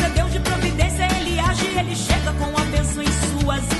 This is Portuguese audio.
Deus é Deus de providência, Ele age, Ele chega com a bênção em suas